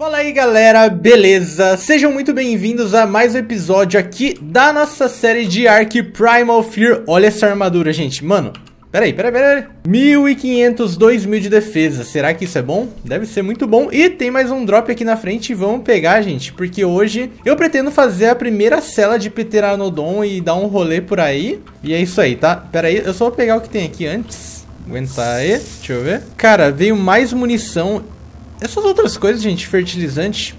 Fala aí galera, beleza? Sejam muito bem-vindos a mais um episódio aqui da nossa série de Ark Primal Fear. Olha essa armadura, gente, mano. Peraí. 1500, 2000 de defesa. Será que isso é bom? Deve ser muito bom. E tem mais um drop aqui na frente. Vamos pegar, gente, porque hoje eu pretendo fazer a primeira cela de Pteranodon e dar um rolê por aí. E é isso aí, tá? Peraí, eu só vou pegar o que tem aqui antes. Aguentar aí, deixa eu ver. Cara, veio mais munição. Essas outras coisas, gente, fertilizante.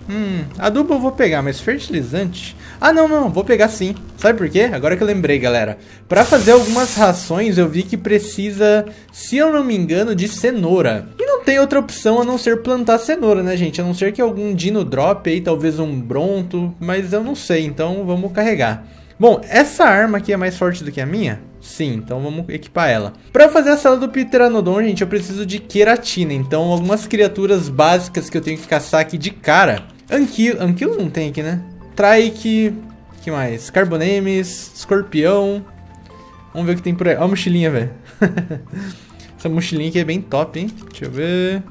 Adubo eu vou pegar, mas fertilizante? Ah, não, vou pegar sim. Sabe por quê? Agora que eu lembrei, galera. Pra fazer algumas rações, eu vi que precisa, se eu não me engano, de cenoura. E não tem outra opção a não ser plantar cenoura, né, gente? A não ser que algum dino drop aí, talvez um bronto, mas eu não sei, então vamos carregar. Bom, essa arma aqui é mais forte do que a minha? Sim, então vamos equipar ela. Pra fazer a sala do Pteranodon, gente, eu preciso de queratina. Então, algumas criaturas básicas que eu tenho que caçar aqui de cara. Anquilo não tem aqui, né? Trike, que mais? Carbonemys, escorpião. Vamos ver o que tem por aí. Ó a mochilinha, velho. Essa mochilinha aqui é bem top, hein? Deixa eu ver...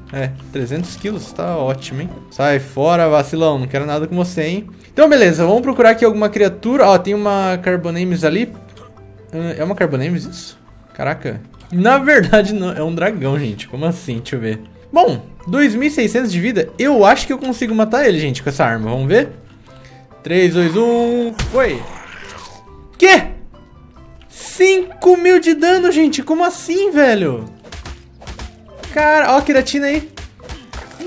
300 quilos, tá ótimo, hein? Sai fora, vacilão, não quero nada com você, hein? Então, beleza, vamos procurar aqui alguma criatura. Ó, tem uma Carbonemys ali. É uma Carbonemys isso? Caraca. Na verdade, não. É um dragão, gente. Como assim? Deixa eu ver. Bom, 2.600 de vida. Eu acho que eu consigo matar ele, gente, com essa arma. Vamos ver? 3, 2, 1... Foi! Quê? 5.000 de dano, gente? Como assim, velho? Cara, ó a queratina aí.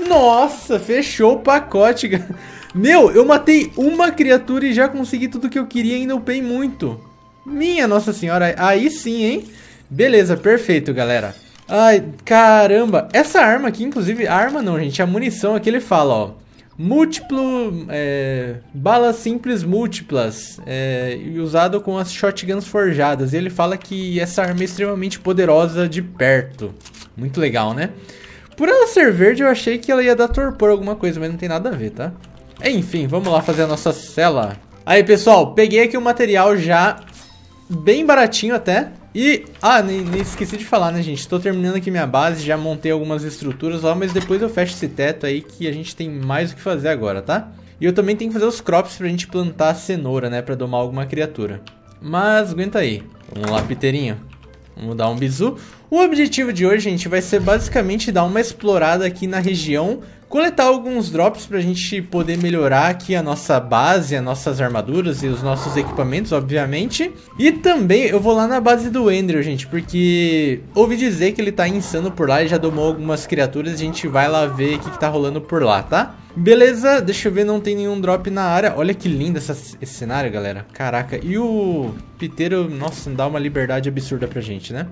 Nossa, fechou o pacote. Meu, eu matei uma criatura e já consegui tudo que eu queria e ainda upei muito. Minha nossa senhora, aí sim, hein? Beleza, perfeito, galera. Ai, caramba. Essa arma aqui, inclusive, a arma não, gente. A munição aqui, ele fala, ó. Balas simples múltiplas, usado com as shotguns forjadas. E ele fala que essa arma é extremamente poderosa de perto. Muito legal, né? Por ela ser verde, eu achei que ela ia dar torpor alguma coisa, mas não tem nada a ver, tá? Enfim, vamos lá fazer a nossa cela. Aí, pessoal, peguei aqui o material já bem baratinho até. E, nem esqueci de falar, né, gente? Tô terminando aqui minha base, já montei algumas estruturas lá, mas depois eu fecho esse teto aí que a gente tem mais o que fazer agora, tá? E eu também tenho que fazer os crops pra gente plantar a cenoura, né, pra domar alguma criatura. Mas aguenta aí. Vamos lá, piteirinho. Vamos dar um bizu. O objetivo de hoje, gente, vai ser basicamente dar uma explorada aqui na região, coletar alguns drops pra gente poder melhorar aqui a nossa base, as nossas armaduras e os nossos equipamentos, obviamente. E também eu vou lá na base do Andrew, gente, porque ouvi dizer que ele tá insano por lá e já domou algumas criaturas. A gente vai lá ver o que tá rolando por lá, tá? Beleza, deixa eu ver, não tem nenhum drop na área. Olha que lindo esse cenário, galera. Caraca, e o piteiro, nossa, dá uma liberdade absurda pra gente, né?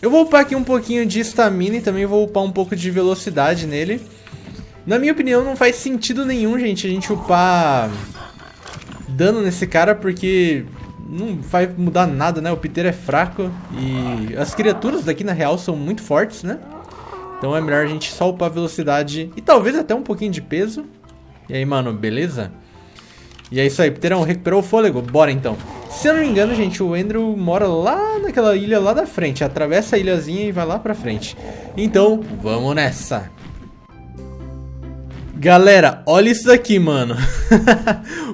Eu vou upar aqui um pouquinho de estamina e também vou upar um pouco de velocidade nele. Na minha opinião, não faz sentido nenhum, gente, a gente upar dano nesse cara, porque não vai mudar nada, né? O piteiro é fraco e as criaturas daqui, na real, são muito fortes, né? Então é melhor a gente só upar velocidade e talvez até um pouquinho de peso. E aí, mano, beleza? E é isso aí, pteirão, recuperou o fôlego? Bora, então. Se eu não me engano, gente, o Andrew mora lá naquela ilha lá da frente. Atravessa a ilhazinha e vai lá pra frente. Então, vamos nessa. Galera, olha isso daqui, mano.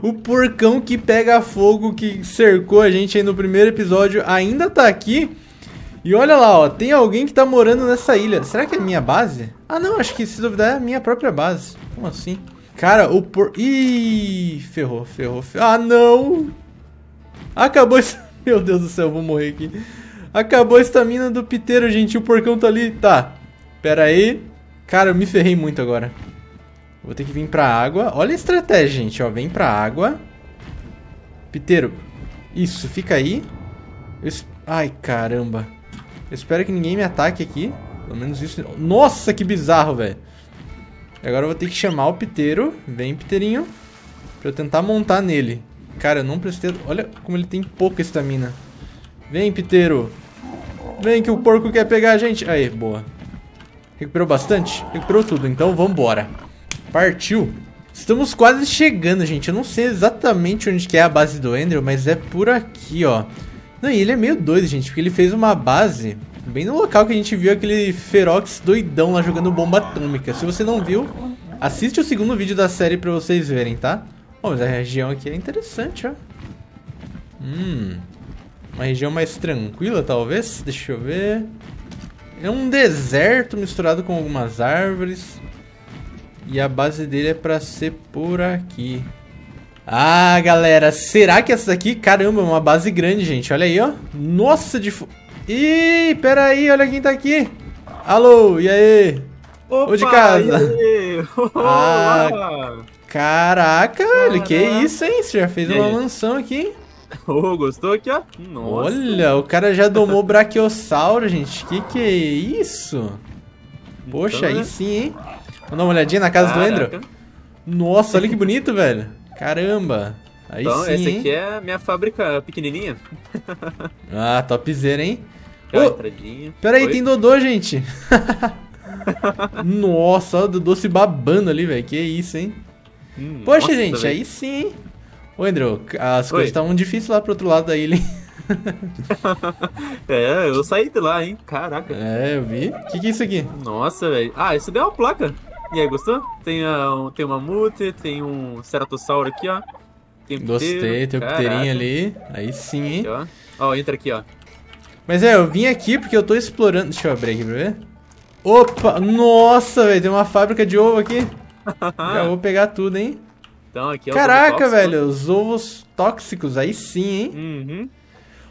O porcão que pega fogo, que cercou a gente aí no primeiro episódio, ainda tá aqui. E olha lá, ó, tem alguém que tá morando nessa ilha. Será que é minha base? Ah, não, acho que se duvidar é a minha própria base. Como assim? Cara, o por... Ih, ferrou. Ah, não! Acabou isso. Meu Deus do céu, eu vou morrer aqui. Acabou a estamina do piteiro, gente. O porcão tá ali. Tá, pera aí. Cara, eu me ferrei muito agora. Vou ter que vir pra água. Olha a estratégia, gente, ó. Vem pra água. Piteiro. Isso, fica aí. Ai, caramba. Eu espero que ninguém me ataque aqui. Pelo menos isso... Nossa, que bizarro, velho. Agora eu vou ter que chamar o piteiro. Vem, piteirinho. Pra eu tentar montar nele. Cara, eu não prestei... Olha como ele tem pouca estamina. Vem, piteiro. Vem que o porco quer pegar a gente. Aí, boa. Recuperou bastante? Recuperou tudo, então vambora. Partiu. Estamos quase chegando, gente. Eu não sei exatamente onde que é a base do Andrew, mas é por aqui, ó. Não, e ele é meio doido, gente, porque ele fez uma base bem no local que a gente viu aquele Ferox doidão lá jogando bomba atômica. Se você não viu, Assiste o segundo vídeo da série pra vocês verem, tá? Oh, mas a região aqui é interessante, ó. Uma região mais tranquila, talvez. Deixa eu ver. É um deserto misturado com algumas árvores. E a base dele é pra ser por aqui. Ah, galera, será que essa daqui? Caramba, é uma base grande, gente. Olha aí, ó. Nossa, de... Ih, pera aí, olha quem tá aqui. Alô, e aí? Opa, ô, de casa. Ah, caraca, velho, que isso, hein? Você já fez uma mansão aqui. Oh, gostou aqui, ó? Nossa. Olha, o cara já domou Brachiossauro, gente. Que é isso? Poxa, então, aí sim, hein? Vamos dar uma olhadinha na casa do Andrew. Nossa, olha que bonito, velho. Caramba. Aí então, sim, essa aqui, hein? É a minha fábrica pequenininha. Ah, topzera, hein? Oh, pera aí, tem Dodô, gente. Nossa, olha o Dodô se babando ali, velho. Que isso, hein? Poxa, nossa, gente, aí sim, hein? Ô, Andrew, as coisas estavam difíceis lá pro outro lado da ilha, hein? É, eu saí de lá, hein? Caraca. É, eu vi. O que é isso aqui? Nossa, velho. Ah, isso deu uma placa. E aí, gostou? Tem uma mamute, tem um ceratossauro aqui, ó. Tem um gostei, tem o pteirinho ali. Aí sim, hein? Aqui, ó, entra aqui, ó. Mas é, eu vim aqui porque eu tô explorando... Deixa eu abrir aqui pra ver. Opa! Nossa, velho, tem uma fábrica de ovo aqui. Já vou pegar tudo, hein? Então, aqui é o caraca, velho, os ovos tóxicos, aí sim, hein? Uhum.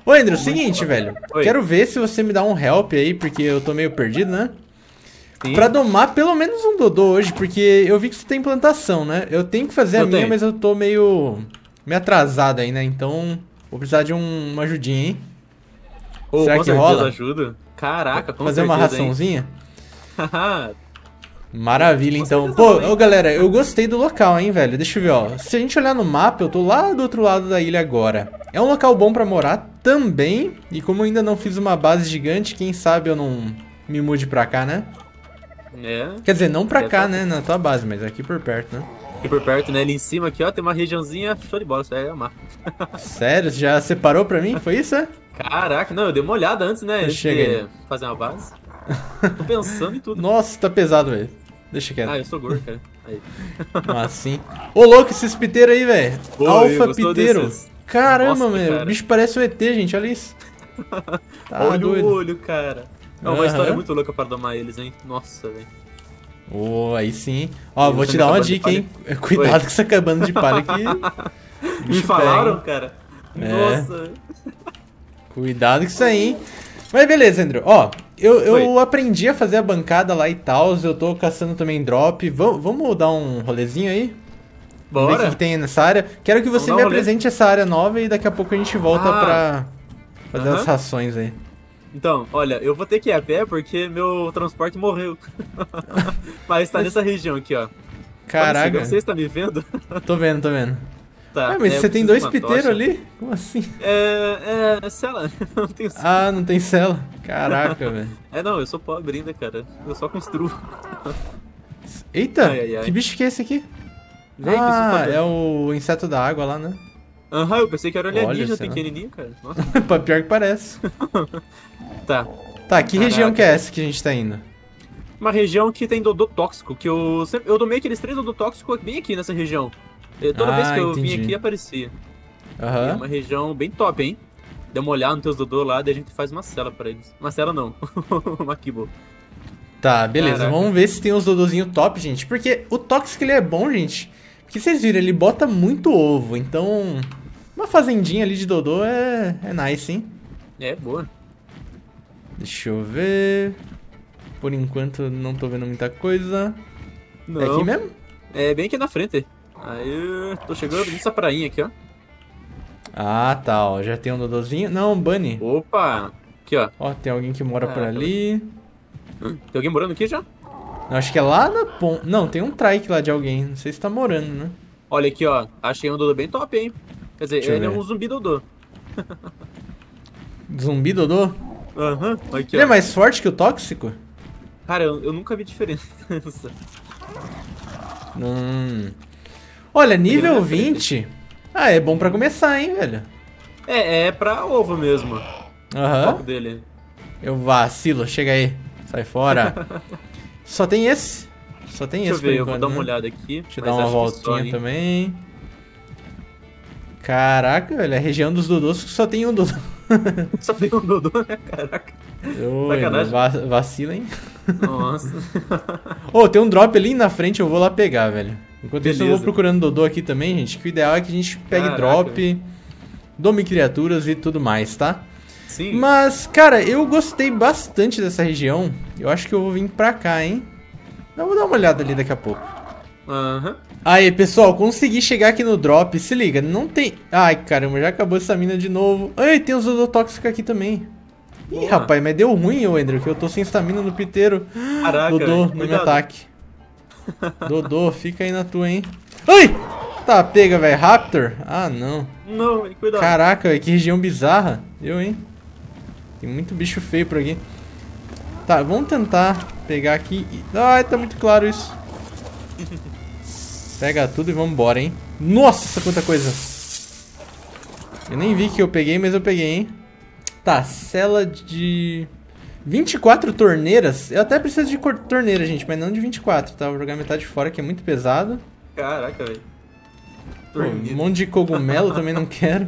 Ô, Andrew, seguinte, velho. Oi. Quero ver se você me dá um help aí, porque eu tô meio perdido, né? Sim. Pra domar pelo menos um Dodô hoje, porque eu vi que você tem plantação, né? Eu tenho que fazer a minha, mas eu tô meio atrasado aí, né? Então, vou precisar de uma ajudinha, hein? Oh, será que rola? Ajuda? Caraca, como fazer uma raçãozinha? Haha... Maravilha, então. Pô, ô, galera, eu gostei do local, hein, velho. Deixa eu ver, ó. Se a gente olhar no mapa, eu tô lá do outro lado da ilha agora. É um local bom pra morar também. E como eu ainda não fiz uma base gigante, quem sabe eu não me mude pra cá, né? É. Quer dizer, não pra cá, né, na tua base, mas aqui por perto, né? Aqui por perto, né, ali em cima aqui, ó, tem uma regiãozinha show de bola, você vai amar. Sério? Já separou pra mim? Foi isso, é? Caraca, não, eu dei uma olhada antes, né, de fazer uma base. Tô pensando em tudo. Nossa, tá pesado, velho. Deixa quieto. Ah, eu sou gordo, cara. Aí. Assim. Ô, louco, esses piteiros aí, velho. Alfa piteiro. Caramba, velho. O bicho parece um ET, gente. Olha isso. Tá olha doido. O olho, cara. É uma história muito louca pra domar eles, hein. Nossa, velho. Ô, aí sim. Ó, vou te dar uma dica, hein. Cuidado com essa cabana de palha aqui. Me falaram, cara. Nossa. Cuidado com isso aí, hein. Mas beleza, Andrew. Ó, eu aprendi a fazer a bancada lá e tal. Eu tô caçando também drop. Vamos dar um rolezinho aí? Bora. Vamos ver o que tem nessa área. Quero que você me apresente essa área nova e daqui a pouco a gente volta pra fazer as rações aí. Então, olha, eu vou ter que ir a pé porque meu transporte morreu. Mas tá nessa região aqui, ó. Caraca. Vocês estão me vendo? Tô vendo, tô vendo. Tá, mas você tem dois piteiros ali? Como assim? É cela. Não tenho cela. Ah, não tem cela? Caraca, velho. É, não, eu sou pobre ainda, cara. Eu só construo. Eita, que bicho que é esse aqui? Ah, é o inseto da água lá, né? Aham, eu pensei que era alienígena pequenininho, cara. Nossa. Pior que parece. Tá. Tá, que região que é essa que a gente tá indo? Uma região que tem Dodô Tóxico, que eu domei aqueles 3 Dodô Tóxico bem aqui nessa região. Toda vez que eu vim aqui, aparecia. É uma região bem top, hein? Dá uma olhada nos teus Dodô lá, daí a gente faz uma cela pra eles. Uma cela não, uma Kibble. Tá, beleza. Caraca. Vamos ver se tem uns Dodôzinhos top, gente. Porque o Toxic, ele é bom, gente. Porque vocês viram, ele bota muito ovo. Então, uma fazendinha ali de Dodô é nice, hein? É, boa. Deixa eu ver... Por enquanto, não tô vendo muita coisa. Não. É aqui mesmo? É, bem aqui na frente. Aí, tô chegando nessa prainha aqui, ó. Ah, tá, ó. Já tem um Dodôzinho. Não, um Bunny. Opa! Aqui, ó. Ó, tem alguém que mora por ali. Tem alguém morando aqui já? Não, acho que é lá na ponta. Não, tem um Trike lá de alguém. Não sei se tá morando, né? Olha aqui, ó. Achei um Dodô bem top, hein? Quer dizer, ele é um Zumbi Dodô. Zumbi Dodô? Aham, aqui, ó. Ele é mais forte que o Tóxico? Cara, eu nunca vi diferença. Olha, nível 20. Ah, é bom pra começar, hein, velho? É pra ovo mesmo. Aham. O foco dele. Eu vacilo, chega aí. Sai fora. Só tem esse? Só tem esse. Deixa eu ver, eu vou dar uma olhada aqui. Deixa eu dar uma voltinha também. Caraca, velho, a região dos Dodôs só tem um Dodô. Só tem um Dodô, né? Caraca. Sacanagem. Vacila, hein? Nossa. Ô, tem um drop ali na frente, eu vou lá pegar, velho. Enquanto isso, eu vou procurando Dodô aqui também, gente. Que o ideal é que a gente pegue drop, dome criaturas e tudo mais, tá? Sim. Mas, cara, eu gostei bastante dessa região. Eu acho que eu vou vir pra cá, hein? Eu vou dar uma olhada ali daqui a pouco. Aham. Aí, pessoal, consegui chegar aqui no drop. Se liga, não tem... Ai, caramba, já acabou essa mina de novo. Ai, tem os Dodô Tóxico aqui também. Ih, rapaz, mas deu ruim, Andrew, que eu tô sem stamina no piteiro. Caraca, Dodô, no meu ataque. Dodô, fica aí na tua, hein? Ai! Tá, pega, velho. Raptor? Ah, não. Não, cuidado. Caraca, véio, que região bizarra. Deu, hein? Tem muito bicho feio por aqui. Tá, vamos tentar pegar aqui. Ai, tá muito claro isso. Pega tudo e vamos embora, hein? Nossa, quanta coisa. Eu nem vi que eu peguei, mas eu peguei, hein? Tá, cela de... 24 torneiras? Eu até preciso de torneira, gente, mas não de 24, tá? Vou jogar metade fora, que é muito pesado. Caraca, velho. Um monte de cogumelo também não quero.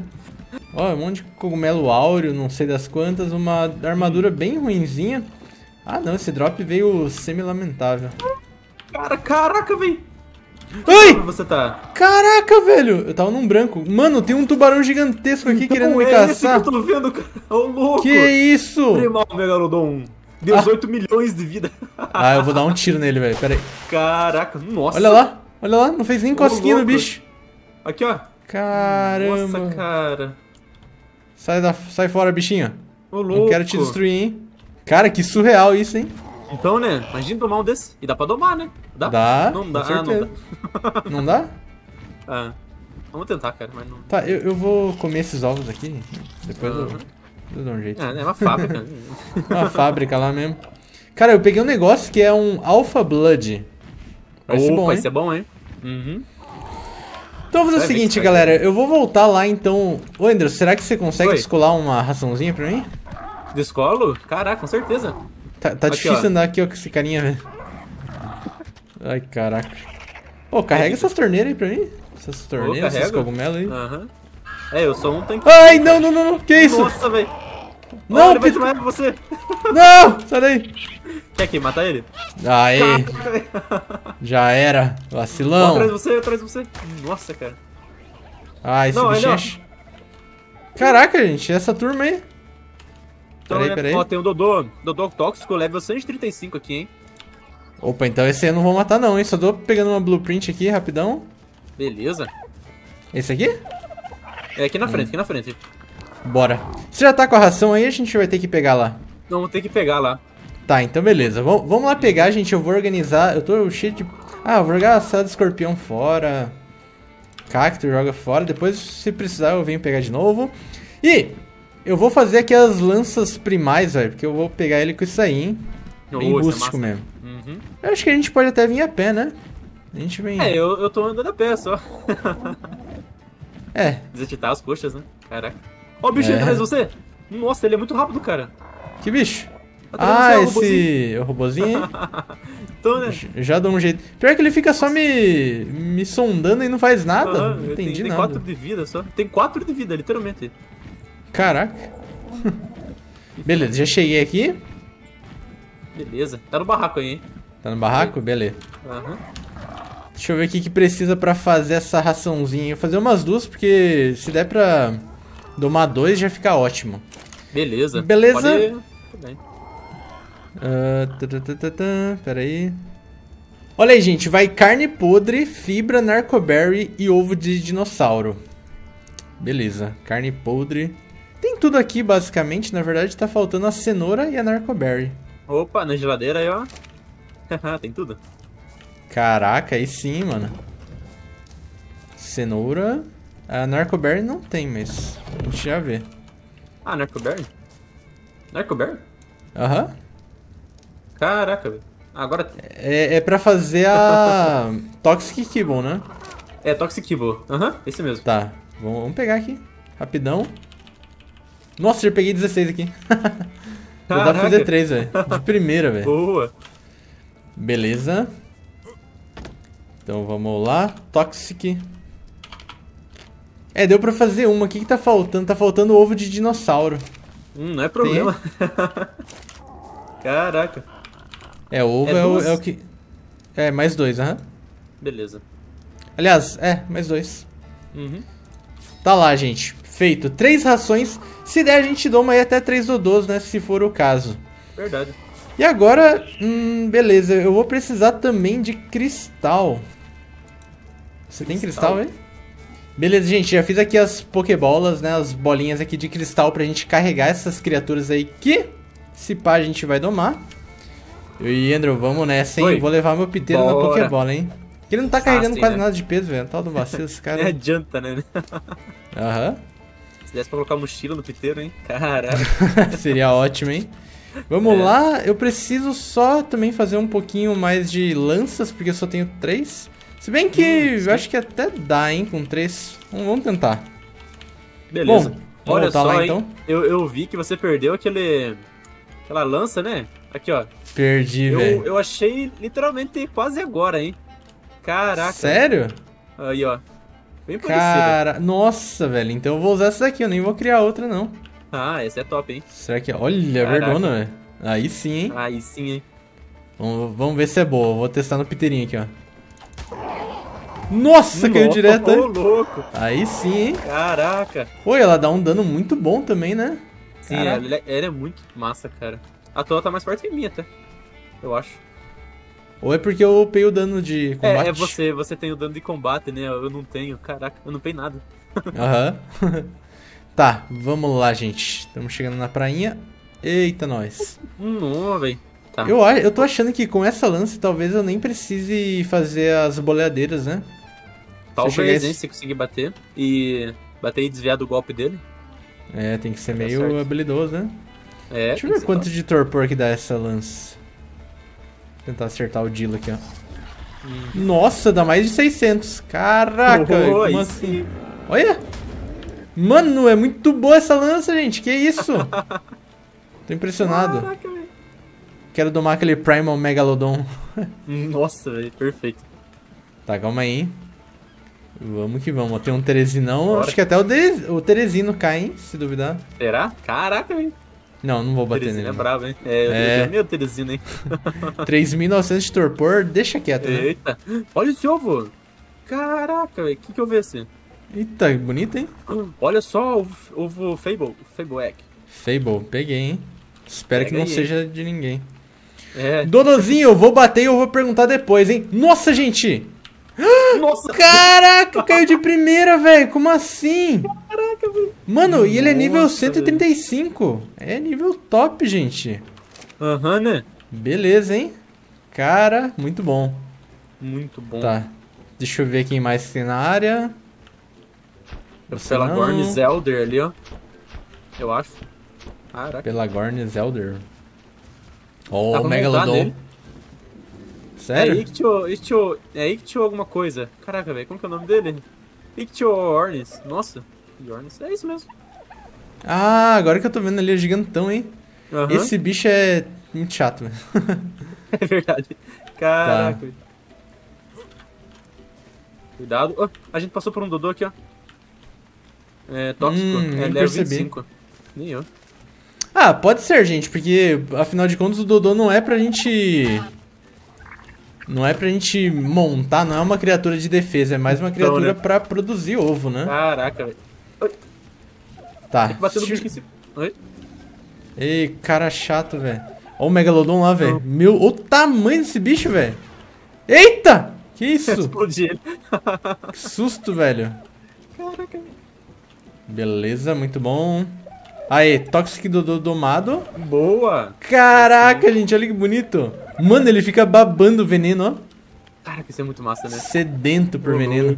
Ó, um monte de cogumelo áureo, não sei das quantas. Uma armadura bem ruinzinha. Ah, não, esse drop veio semi-lamentável. Cara, caraca, velho. Ai! Como você tá? Caraca, velho. Eu tava num branco. Mano, tem um tubarão gigantesco aqui então, querendo me caçar. Esse que eu tô vendo, cara. Ô, louco. Que isso? Primal Megalodon. 18 milhões de vida. Ah, eu vou dar um tiro nele, velho. Pera aí. Caraca, nossa. Olha lá, não fez nem cosquinha no bicho. Aqui, ó. Caramba. Nossa, cara. Sai fora, bichinho. Ô, louco. Não quero te destruir, hein. Cara, que surreal isso, hein. Então, né? Imagina tomar um desse. E dá pra domar, né? Dá? Não dá, não dá. Não dá? Ah, vamos tentar, cara, mas não... Tá, eu vou comer esses ovos aqui. Depois eu dou um jeito. É uma fábrica. Uma fábrica lá mesmo. Cara, eu peguei um negócio que é um Alpha Blood. Vai ser bom, hein? Uhum. Então vamos fazer o seguinte, galera. Eu vou voltar lá, então... Ô, Andrew, será que você consegue descolar uma raçãozinha pra mim? Descolo? Caraca, com certeza. Tá aqui, difícil andar aqui, ó, com esse carinha, velho. Ai, caraca. Ô, carrega essas torneiras aí pra mim. Essas torneiras, esses cogumelos aí. Aham. É, eu sou um tanque. Ai, não. Que isso? Nossa, velho. Não, ele vai tomar você. Não, sai daí. Quer aqui, matar ele? Aê. Caraca, já era, vacilão. Ó, atrás de você. Nossa, cara. Ah, esse bicho. Caraca, gente, essa turma aí. Então, peraí. Ó, tem um Dodô Tóxico, level 135 aqui, hein? Opa, então esse aí eu não vou matar não, hein? Só tô pegando uma blueprint aqui, rapidão. Beleza. Esse aqui? É, aqui na frente. Bora. Você já tá com a ração aí, a gente vai ter que pegar lá. Não, vou ter que pegar lá. Tá, então beleza. Vamos lá pegar, gente. Eu vou organizar... Eu tô cheio de... Ah, eu vou jogar a sala de escorpião fora. Cacto joga fora. Depois, se precisar, eu venho pegar de novo. E... eu vou fazer aqui as lanças primais, velho, porque eu vou pegar ele com isso aí, hein? Bem rústico mesmo. Uhum. Eu acho que a gente pode até vir a pé, né? A gente vem... É, eu tô andando a pé só. É. Desatitar as coxas, né? Caraca. Ó o bicho aí atrás de você! Nossa, ele é muito rápido, cara. Que bicho? Ah, esse... o robozinho, hein? Então, né? Já dou um jeito. Pior que ele fica só me sondando e não faz nada. Não entendi nada. Tem 4 de vida só. Tem 4 de vida, literalmente. Caraca. Beleza, já cheguei aqui. Beleza, tá no barraco aí, hein? Tá no barraco? Beleza. Uhum. Deixa eu ver o que precisa pra fazer essa raçãozinha. Eu vou fazer umas duas, porque se der pra domar 2 já fica ótimo. Beleza. Pode ir. Pera aí. Olha aí, gente, vai carne podre, fibra, narcoberry e ovo de dinossauro. Beleza, carne podre. Tem tudo aqui, basicamente. Na verdade, tá faltando a cenoura e a narcoberry. Opa, na geladeira aí, ó. Tem tudo. Caraca, aí sim, mano. Cenoura. A narcoberry não tem, mas a gente já vê. Ah, narcoberry? Narcoberry? Aham. Caraca, velho. Agora... É pra fazer a... Toxic Kibble, né? É, Toxic Kibble. Aham, esse mesmo. Tá, vamos pegar aqui. Rapidão. Nossa, já peguei 16 aqui. Já dá pra fazer 3, velho. De primeira, velho. Boa. Beleza. Então vamos lá. Toxic. É, deu pra fazer uma. O que que tá faltando? Tá faltando ovo de dinossauro. Não é problema. Caraca. É, ovo é o que... É, mais dois, aham. Beleza. Aliás, é, mais dois. Uhum. Tá lá, gente. Feito. 3 rações. Se der, a gente doma aí até 3 dodôs, né? Se for o caso. Verdade. E agora... beleza. Eu vou precisar também de cristal. Você tem cristal aí? Beleza, gente, já fiz aqui as pokebolas, né, as bolinhas aqui de cristal pra gente carregar essas criaturas aí que, se pá, a gente vai domar. Eu e Andrew, vamos nessa, hein? Oi. Vou levar meu piteiro na pokebola, hein? Porque ele não tá carregando quase nada de peso, velho, tal do vacilo, esse cara... Não adianta, né? Aham. Se desse pra colocar mochila no piteiro, hein? Caraca. Seria ótimo, hein? Vamos lá, eu preciso só também fazer um pouquinho mais de lanças, porque eu só tenho 3. Se bem que eu acho que até dá, hein, com 3. Vamos tentar. Beleza. Bom, olha só, lá, então. Eu vi que você perdeu aquela lança, né? Aqui, ó. Perdi, velho. Eu achei literalmente quase agora, hein. Caraca. Sério? Aí, ó. Bem parecida. Nossa, velho. Então eu vou usar essa daqui, eu nem vou criar outra, não. Ah, essa é top, hein. Será que... Olha, verdona, velho. Aí sim, hein. Aí sim, hein. Vamos ver se é boa. Vou testar no piteirinho aqui, ó. Nossa, caiu direto. Ô, louco. Aí sim, hein? Caraca. Pô, ela dá um dano muito bom também, né? Sim, ela é muito massa, cara. A tua tá mais forte que a minha, até. Eu acho. Ou é porque eu upei o dano de combate? É você tem o dano de combate, né? Eu não tenho, caraca, eu não upei nada. Aham. Tá, vamos lá, gente. Estamos chegando na prainha. Eita, nós. Não, velho. Tá. Eu tô achando que com essa lança talvez eu nem precise fazer as boleadeiras, né? Talvez, hein, se conseguir bater. Bater e desviar do golpe dele. É, tem que ser meio habilidoso, né? É. Deixa eu ver quanto de torpor que dá essa lança. Vou tentar acertar o Dillo aqui, ó. Nossa, dá mais de 600. Caraca, como assim? Olha! Mano, é muito boa essa lança, gente. Que isso? Tô impressionado. Caraca, velho. Quero domar aquele Primal Megalodon. Nossa, velho, perfeito. Tá, calma aí. Vamos que vamos. Tem um Teresinão. Bora. Acho que até o Teresino cai, hein? Se duvidar. Será? Caraca, velho. Não vou bater nele. O Teresino é brabo, hein? É, meu Teresino, hein? 3.900 de torpor, deixa quieto, né? Eita. Olha esse ovo. Caraca, velho. O que eu vi assim? Eita, bonito, hein? Olha só o ovo Fable. Fable Egg. Fable, peguei, hein? Espero que não seja de ninguém. É. Dodôzinho, eu vou bater e eu vou perguntar depois, hein? Nossa, gente! Nossa! Caraca, caiu de primeira, velho! Como assim? Caraca, velho! Mano, e ele é nível 135. Véio. É nível top, gente. Aham, né? Beleza, hein? Cara, muito bom. Muito bom. Tá. Deixa eu ver quem mais tem na área. O Pelagorni Zelder ali, ó. Eu acho. Caraca. Pelagorni Zelder. Oh, o Megalodon. Sério? É Ictio alguma coisa. Caraca, velho, como que é o nome dele? Ictio Ornis. Nossa, Ornis. É isso mesmo. Ah, agora que eu tô vendo ali, é gigantão, hein? Uhum. Esse bicho é muito chato, velho. É verdade. Caraca. Tá. Cuidado. Oh, a gente passou por um Dodô aqui, ó. É tóxico. É level 25. Nem eu. Ah, pode ser, gente, porque afinal de contas o Dodô não é pra gente... Não é pra gente montar, não é uma criatura de defesa, é mais uma criatura pra produzir ovo, né? Caraca, velho. Tá. Tem que bater no bicho em cima. Oi? Ei, cara chato, velho. Ó o Megalodon lá, velho. Meu, o tamanho desse bicho, velho. Eita! Que isso? Explodi ele. Que susto, velho. Caraca. Beleza, muito bom. Aê, Toxic Dodô domado. Boa! Caraca, gente, olha que bonito. Mano, ele fica babando veneno, ó. Caraca, isso é muito massa, né? Sedento por veneno.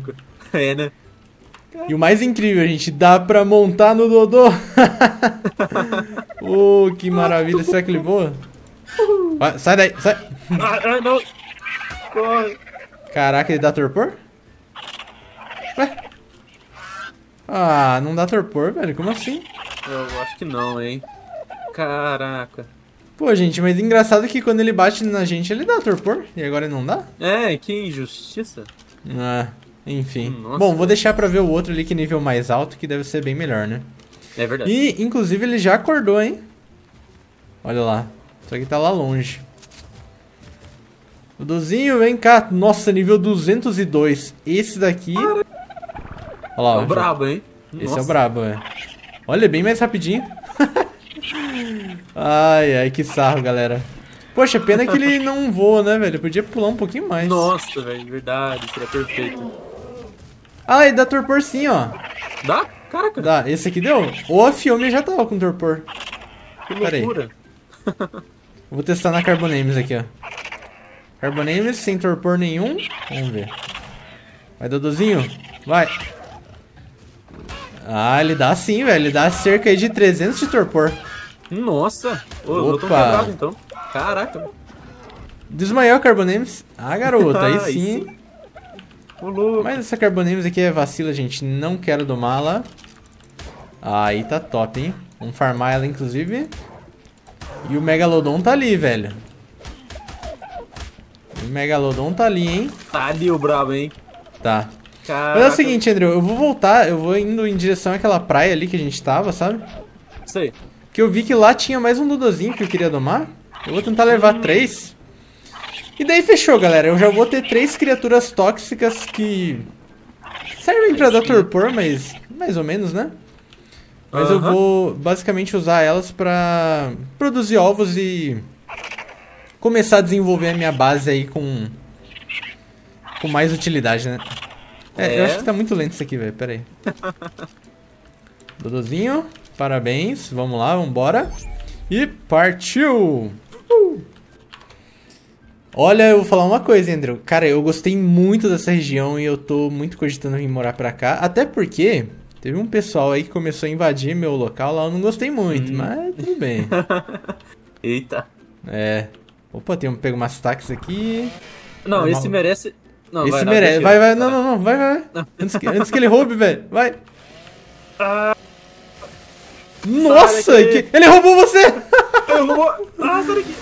É, né? E o mais incrível, gente, dá pra montar no Dodô. Oh, que maravilha. Será que ele voa? Vai, sai daí, sai. Não. Corre. Caraca, ele dá torpor? Ué? Ah, não dá torpor, velho. Como assim? Eu acho que não, hein? Caraca. Pô, gente, mas engraçado que quando ele bate na gente, ele dá torpor. E agora ele não dá? É, que injustiça. Ah, enfim. Nossa, bom, vou deixar pra ver o outro ali que nível mais alto, que deve ser bem melhor, né? É verdade. E, inclusive, ele já acordou, hein? Olha lá. Só que tá lá longe. Dodôzinho, vem cá. Nossa, nível 202. Esse daqui... Olha lá, é o brabo, hein? Esse Nossa. É o brabo, é. Olha, bem mais rapidinho. Ai, ai, que sarro, galera. Poxa, pena que ele não voa, né, velho? Podia pular um pouquinho mais. Nossa, velho, verdade. Seria perfeito. Ai, dá torpor sim, ó. Dá? Caraca. Dá. Esse aqui deu? O Fiome já tava com torpor. Que loucura. Pera aí. Vou testar na Carbonemys aqui, ó. Carbonemys sem torpor nenhum. Vamos ver. Vai, Dodôzinho. Vai. Ah, ele dá sim, velho. Ele dá cerca aí de 300 de torpor. Nossa. Ô, eu tô quebrado, então. Caraca. Desmaiou a Carbonemys. Ah, garota, aí sim. Mas essa Carbonemys aqui é vacila, gente. Não quero domá-la. Aí tá top, hein? Vamos farmar ela, inclusive. E o Megalodon tá ali, velho. O Megalodon tá ali, hein? Tá ali o brabo, hein? Tá. Caraca. Mas é o seguinte, Andrew. Eu vou voltar. Eu vou indo em direção àquela praia ali que a gente tava, sabe? Sei. Que eu vi que lá tinha mais um Dodôzinho que eu queria domar. Eu vou tentar levar 3. E daí fechou, galera. Eu já vou ter 3 criaturas tóxicas que servem pra dar torpor, mas mais ou menos, né? Mas eu vou basicamente usar elas pra produzir ovos e começar a desenvolver a minha base aí com mais utilidade, né? É, eu acho que tá muito lento isso aqui, velho. Pera aí. Dodôzinho, parabéns. Vamos lá, vambora. E partiu! Olha, eu vou falar uma coisa, Andrew. Cara, eu gostei muito dessa região e eu tô muito cogitando em morar pra cá. Até porque teve um pessoal aí que começou a invadir meu local lá. Eu não gostei muito, mas tudo bem. Eita. É. Opa, tem um pego umas taques aqui. Não, normal. Esse merece... Não, esse merece. Vai, vai. Não, não, não. Vai, vai. Não. Antes que ele roube, velho. Vai. Ah. Nossa, ele roubou você! Ele roubou... Ah, sai daqui!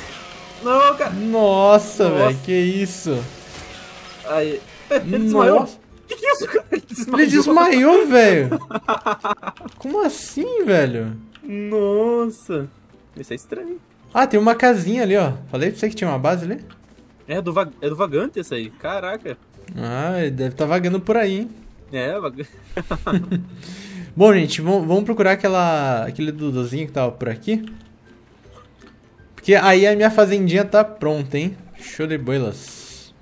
Não, cara! Nossa, velho, que isso? Aí... Ele desmaiou? Que isso, cara? Ele desmaiou, velho! Como assim, velho? Nossa! Isso é estranho. Ah, tem uma casinha ali, ó. Falei pra você que tinha uma base ali? É do vagante esse aí, caraca. Ah, ele deve estar vagando por aí, hein? É, vagante. Bom, gente, vamos procurar aquele Dodôzinho que tava por aqui. Porque aí a minha fazendinha tá pronta, hein? Show de bolas.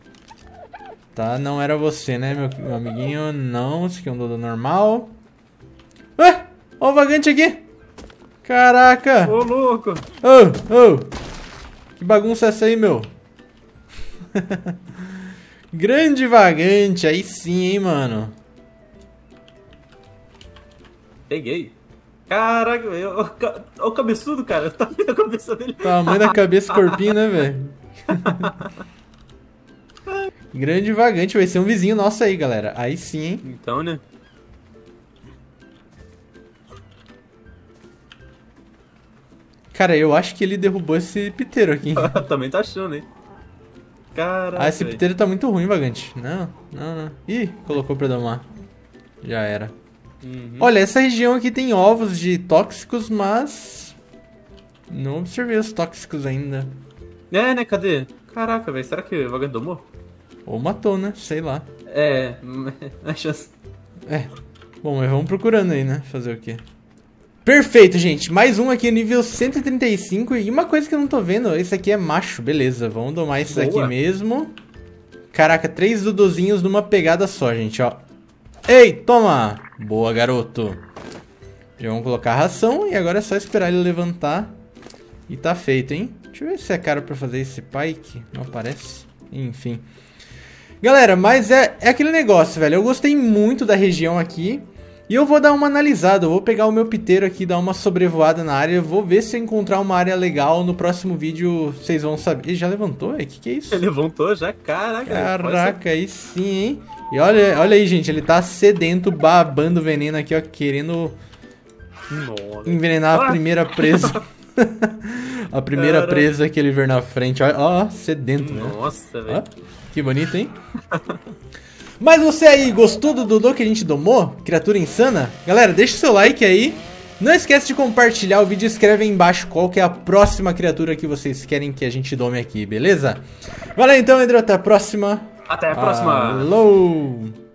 Tá, não era você, né, meu amiguinho? Não, isso aqui é um Dodô normal. Ah! Ó o vagante aqui! Caraca! Ô, louco! Ô! Que bagunça é essa aí, meu? Grande vagante, aí sim, hein, mano? Peguei. Caraca, olha o cabeçudo, cara. Tá vendo a cabeça dele? Tamanho da cabeça, corpinho, né, velho? Grande vagante. Vai ser um vizinho nosso aí, galera. Aí sim, hein? Então, né? Cara, eu acho que ele derrubou esse piteiro aqui. Também tá achando, hein? Caraca. Ah, esse piteiro tá muito ruim, vagante. Não, não, não. Ih, colocou pra domar. Já era. Uhum. Olha, essa região aqui tem ovos de tóxicos, mas não observei os tóxicos ainda. É, né? Cadê? Caraca, velho. Será que o vagante domou? Ou matou, né? Sei lá. É, a chance. É. Bom, mas vamos procurando aí, né? Fazer o quê? Perfeito, gente. Mais um aqui, nível 135. E uma coisa que eu não tô vendo, esse aqui é macho. Beleza, vamos domar esse aqui mesmo. Caraca, 3 Dodôzinhos numa pegada só, gente, ó. Ei, toma! Boa, garoto. Já vamos colocar a ração e agora é só esperar ele levantar. E tá feito, hein? Deixa eu ver se é caro pra fazer esse pike. Não aparece. Enfim. Galera, mas é aquele negócio, velho. Eu gostei muito da região aqui. E eu vou dar uma analisada. Eu vou pegar o meu piteiro aqui, dar uma sobrevoada na área. Eu vou ver se eu encontrar uma área legal. No próximo vídeo vocês vão saber. Ele já levantou? O que é isso? Ele levantou já? Caraca. Caraca, aí sim, hein? E olha aí, gente, ele tá sedento, babando veneno aqui, ó, querendo envenenar a primeira presa. A primeira presa que ele ver na frente, ó, sedento, né? Nossa, velho. Que bonito, hein? Mas você aí, gostou do Dodô que a gente domou? Criatura insana? Galera, deixa o seu like aí. Não esquece de compartilhar o vídeo e escreve aí embaixo qual que é a próxima criatura que vocês querem que a gente dome aqui, beleza? Valeu então, Andrew, até a próxima. Até a próxima. Alô.